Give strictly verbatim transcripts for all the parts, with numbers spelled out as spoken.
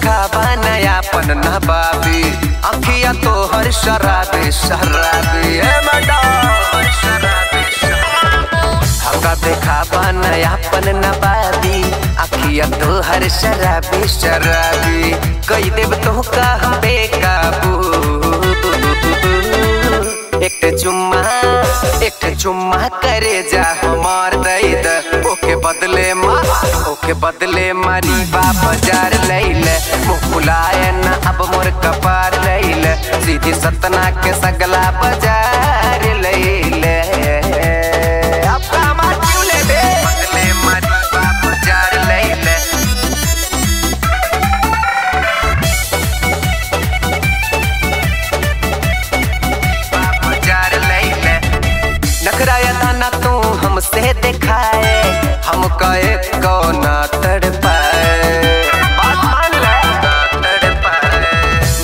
देखा नया पन न बाबी अखिया तो हर शराबे शराबी है देखा नया पन न बाबी अखिया तो हर शराबी शराबी कई देव तो का एक चुम्मा एक चुम्मा करे जा हमार दैद ओके बदले माँ ओके बदले मारी बाप बाजार लैल मुकुलाए न अब मोर कपार लैल सीधी सतना के सगला बाजार लैल हमसे दिखाए हम कहे को ना तड़ पाए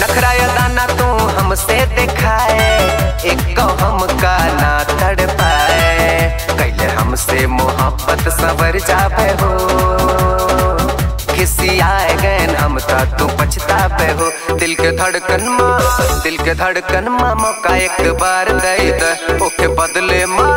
नखराया दाना तू हमसे दिखाए एक को हम का ना तड़ पाए कैले हमसे मोहब्बत सवर जावे हो किसी आए गए हम ता तू पछतावे हो दिल के धड़कन माँ दिल के धड़कन माँ मौका एक बार दे दे ओके बदले माँ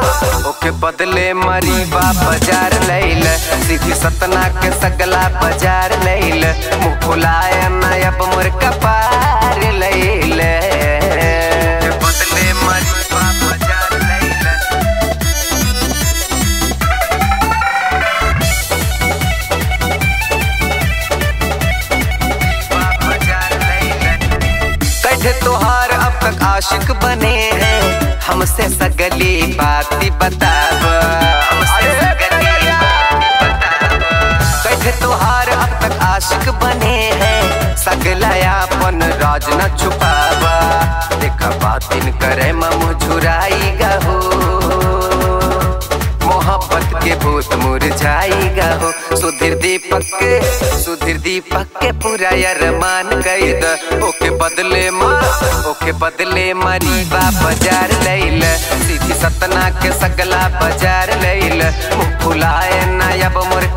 ओके बदले मारी बाप बाजार लैल सीधी सतना के सगला बाजार लैल मुँह खुलाया ना अब मोर कपार लैल बदले मारी बाप बाजार लैल बाप बाजार लैल कैठे तोहार अब तक आशिक बने हैं हमसे सगली बाती बताव कैठे तोहार अब तक आशिक बने हैं सगलायापन राज न छुपावा देखा बातिन करे मम झुराईगा हो मोहब्बत के भूत मुरझाईगा हो सुधीर दीपक के सुधीर दीपक के पूरा अरमान कैद ओके बदले माँ ओके बदले मारी बाप बाजार लैल सीधी सतना के सगला बाजार लैल मुँह खुलाए ना अब मोर